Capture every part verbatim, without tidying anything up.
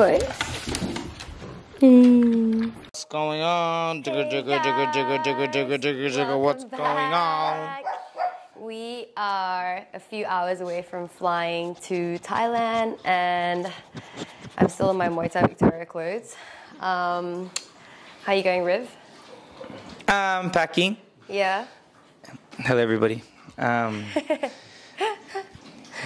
foot. Mm. What's going on? Jigga, jigga, jigga, jigga, jigga, jigga, jigga, jigga. What's going on? We are a few hours away from flying to Thailand, and I'm still in my Muay Thai Victoria clothes. Um, how you going, Riv? Um, packing. Yeah. Hello, everybody. Um,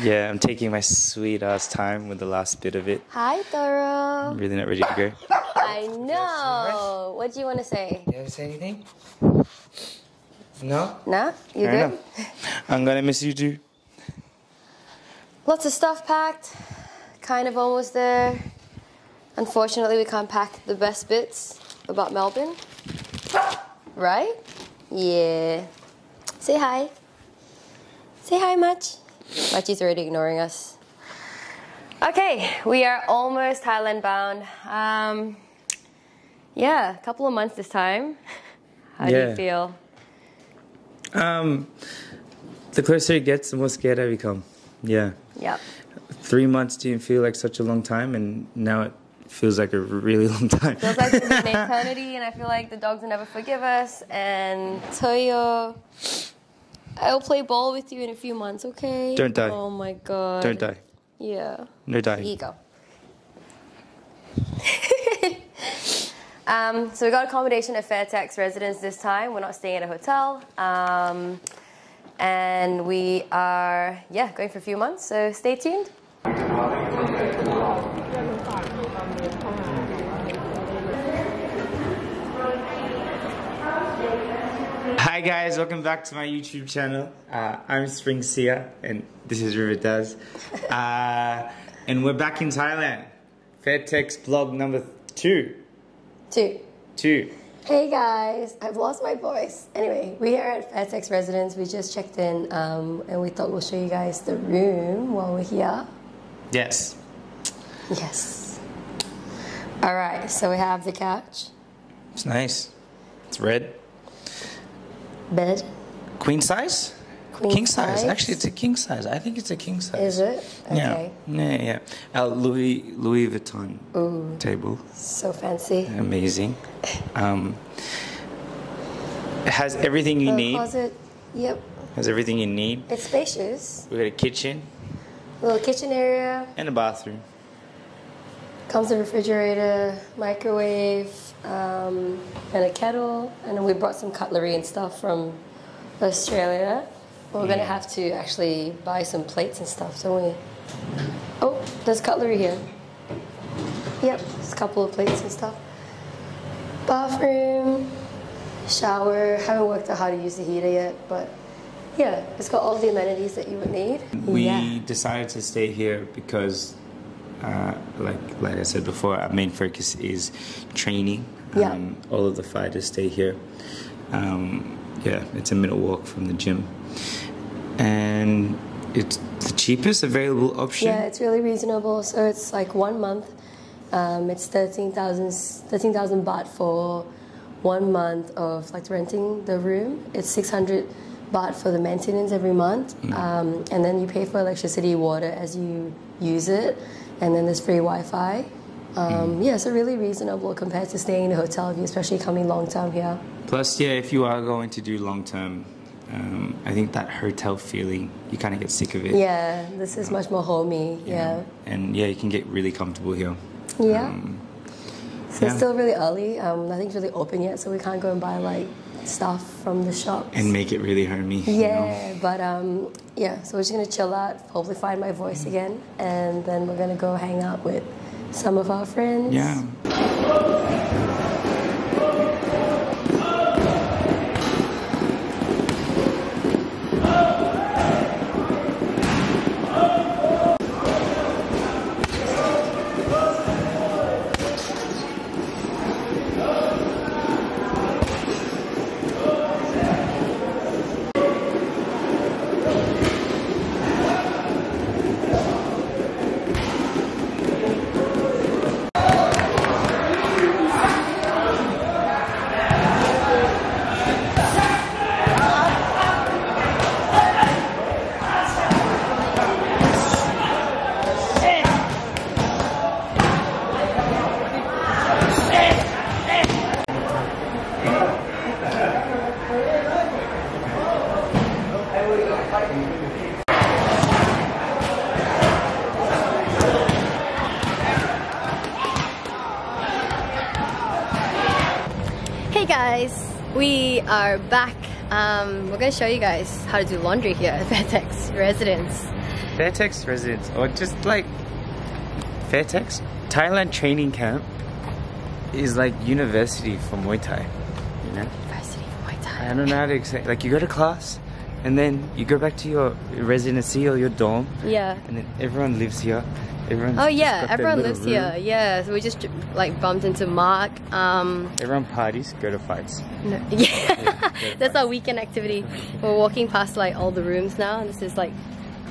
yeah, I'm taking my sweet ass time with the last bit of it. Hi, Toro. I'm really not ready to go. I know. What do you want to say? You ever say anything? No? No? You good? I'm gonna miss you too. Lots of stuff packed. Kind of almost there. Unfortunately, we can't pack the best bits about Melbourne. Right? Yeah. Say hi. Say hi, Mach. Machi's already ignoring us. Okay, we are almost Thailand bound. Um, yeah, a couple of months this time. How yeah. do you feel? Um, the closer it gets, the more scared I become. Yeah. Yep. Three months didn't feel like such a long time, and now it feels like a really long time. It feels like it's an eternity, and I feel like the dogs will never forgive us. And Toyo, I'll play ball with you in a few months, okay? Don't die. Oh my god. Don't die. Yeah. No dying. Here you go. Um, so we got accommodation at Fairtex Residence this time. We're not staying at a hotel. Um, and we are, yeah, going for a few months, so stay tuned. Hi guys, welcome back to my YouTube channel. Uh, I'm Spring Sia, and this is Riva Daz. Uh, and we're back in Thailand. Fairtex vlog number two. Two. Two. Hey guys, I've lost my voice. Anyway, we are at Fairtex Residence. We just checked in, um, and we thought we'll show you guys the room while we're here. Yes. Yes. All right. So we have the couch. It's nice. It's red. Bed. Queen size. Queen king size. size. Actually, it's a king size. I think it's a king size. Is it? Okay. Yeah, yeah, yeah. Our Louis Louis Vuitton Ooh, table. So fancy. Amazing. Um, it has everything you need. Closet. Yep. Has everything you need. It's spacious. We got a kitchen. A little kitchen area. And a bathroom. Comes a refrigerator, microwave, um, and a kettle. And then we brought some cutlery and stuff from Australia. We're going to have to actually buy some plates and stuff, don't we? Oh, there's cutlery here. Yep, there's a couple of plates and stuff. Bathroom, shower. Haven't worked out how to use the heater yet, but yeah, it's got all the amenities that you would need. We yeah. decided to stay here because, uh, like, like I said before, our main focus is training. Yeah. Um, all of the fighters stay here. Um, yeah, it's a minute walk from the gym. And it's the cheapest available option. Yeah, it's really reasonable. So it's like one month. Um, it's thirteen thousand baht for one month of like renting the room. It's six hundred baht for the maintenance every month. Mm. Um, and then you pay for electricity, water as you use it. And then there's free Wi-Fi. Um, mm. Yeah, so really reasonable compared to staying in a hotel if you're especially coming long-term here. Plus, yeah, if you are going to do long-term, Um, I think that hotel feeling, you kind of get sick of it. Yeah, this is um, much more homey, yeah. yeah. And yeah, you can get really comfortable here. Yeah. Um, so yeah. It's still really early, um, nothing's really open yet, so we can't go and buy like stuff from the shops. And make it really homey. Yeah, you know? but um, yeah, so we're just going to chill out, hopefully find my voice again, and then we're going to go hang out with some of our friends. Yeah. Hey guys, we are back. Um, we're going to show you guys how to do laundry here at Fairtex Residence. Fairtex Residence, or just like Fairtex Thailand training camp, is like university for Muay Thai. You know? University for Muay Thai. I don't know how to explain. Like you go to class, and then you go back to your residency or your dorm. Yeah. And then everyone lives here. Everyone's oh yeah, everyone lives room. here. Yeah, so we just like bumped into Mark. Um, Everyone parties, go to fights. No, yeah, yeah to that's fights. Our weekend activity. We're walking past like all the rooms now, and this is like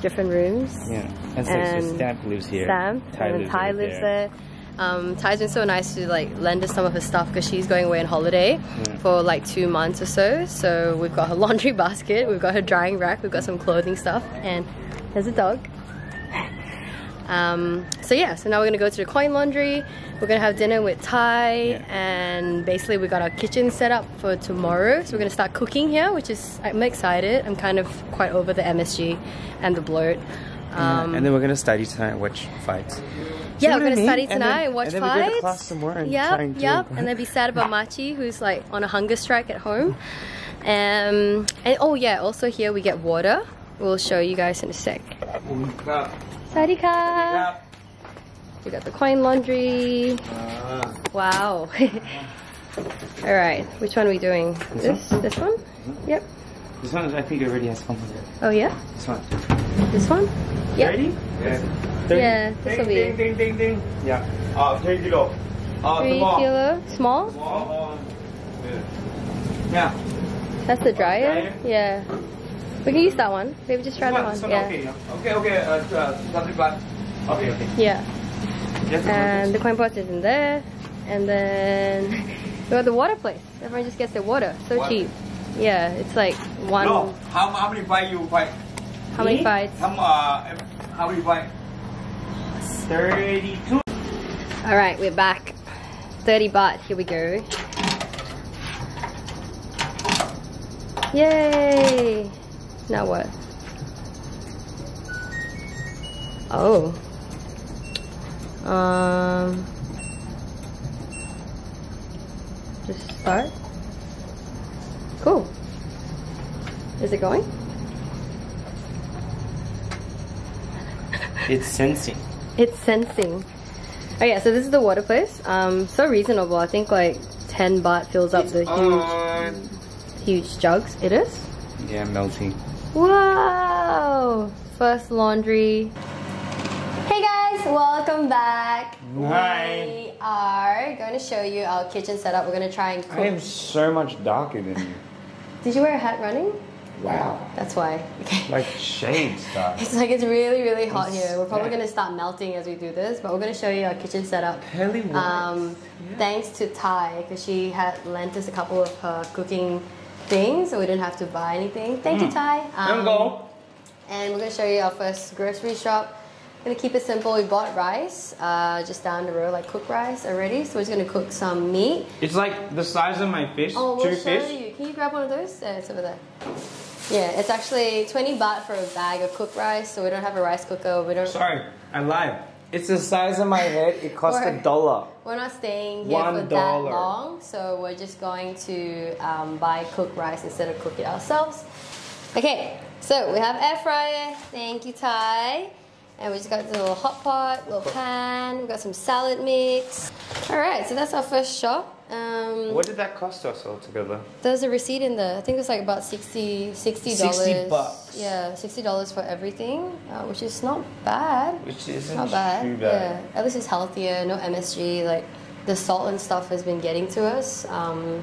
different rooms. Yeah, and, and so Stamp lives here. Stamp, Thai and lives Thai right lives there. there. Um, Thai's been so nice to like lend us some of her stuff because she's going away on holiday yeah. for like two months or so. So we've got her laundry basket, we've got her drying rack, we've got some clothing stuff, and there's a dog. Um, so yeah, so now we're gonna go to the coin laundry. We're gonna have dinner with Thai, yeah. and basically we got our kitchen set up for tomorrow. So we're gonna start cooking here, which is I'm excited. I'm kind of quite over the M S G and the bloat. Um, yeah. And then we're gonna study tonight and watch fights. Yeah, you know we're gonna I mean? study tonight and, then, and watch and then fights. We go to class some more and yep, try and yep. And then be sad about Machi, who's like on a hunger strike at home. Um, and oh yeah, also here we get water. We'll show you guys in a sec. Sarika. We got the coin laundry. Uh, wow. All right, which one are we doing? This? This one? This one? Mm-hmm. Yep. This one, I think, already has composite. Oh yeah. This one. This one? Yep. Ready? Yeah. Yeah. This will be. Ding ding ding ding. Yeah. Ah, uh, three kilo. Uh, three small. kilo. Small. Small. Yeah. That's the dryer. Yeah. We can use that one. Maybe just try that one. one. Yeah. Okay, okay, okay. Uh, uh, okay, okay. Yeah. Yes, and the coin pot is in there. And then we got the water place. Everyone just gets their water. So water. cheap. Yeah, it's like one. No, how, how many fights you fight? How many fights? How, uh, how many fights? thirty-two. Alright, we're back. thirty baht. Here we go. Yay! Now what? Oh. Um. Just start. Cool. Is it going? It's sensing. It's sensing. Oh yeah. So this is the water place. Um. So reasonable. I think like ten baht fills up it's the on. huge, huge jugs. It is. Yeah, melting. Wow! First laundry. Hey guys, welcome back. Hi. We are going to show you our kitchen setup. We're going to try and cook. I am so much darker than you. Did you wear a hat running? Wow. That's why. Okay. Like shade stuff. It's like it's really, really hot it's, here. We're probably yeah. going to start melting as we do this, but we're going to show you our kitchen setup. Really um, yeah. Thanks to Thai, because she had lent us a couple of her cooking things, so we didn't have to buy anything. Thank mm. you, Thai. Um, go. And we're going to show you our first grocery shop. I'm going to keep it simple. We bought rice uh, just down the road, like cooked rice already. So we're just going to cook some meat. It's like the size of my fish. Oh, we'll Two show fish. you. Can you grab one of those? Uh, it's over there. Yeah, it's actually twenty baht for a bag of cooked rice. So we don't have a rice cooker. We don't. Sorry, I lied. It's the size of my head. It costs a dollar. We're not staying here One for dollar. that long, so we're just going to um, buy cooked rice instead of cook it ourselves. Okay, so we have air fryer. Thank you, Thai. And we just got the little hot pot, little pan. We've got some salad mix. All right, so that's our first shop. Um, what did that cost us all together? There's a receipt in there. I think it's like about sixty, sixty dollars. Sixty bucks. Yeah, sixty dollars for everything, uh, which is not bad. Which isn't not bad. too bad. Yeah, at least it's healthier. No M S G. Like the salt and stuff has been getting to us. Um,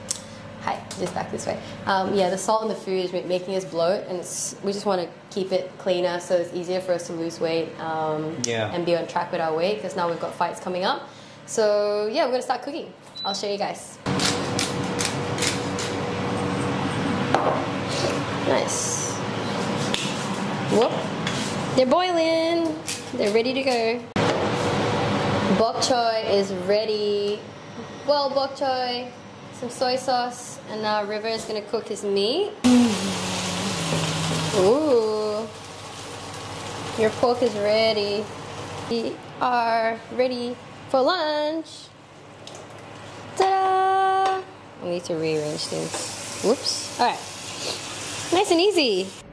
hi, just back this way. Um, yeah, the salt in the food is making us bloat, and it's, we just want to keep it cleaner so it's easier for us to lose weight. Um, yeah. And be on track with our weight because now we've got fights coming up. So yeah, we're gonna start cooking. I'll show you guys. Nice. Whoop. They're boiling. They're ready to go. Bok choy is ready. Well, bok choy, some soy sauce, and now River is gonna cook his meat. Ooh. Your pork is ready. We are ready for lunch. Ta-da! I need to rearrange things. Whoops. All right. Nice and easy.